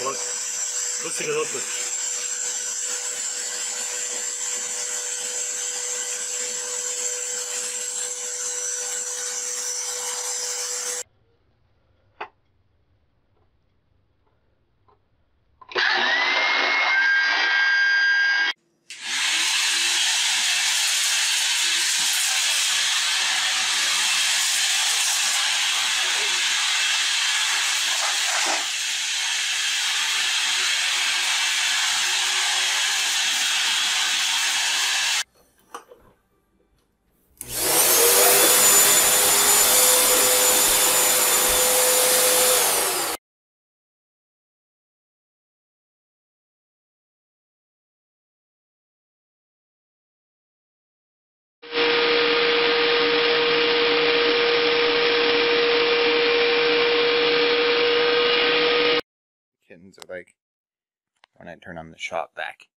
Plak. Rustig en open. Kittens are like when I turn on the shop vac.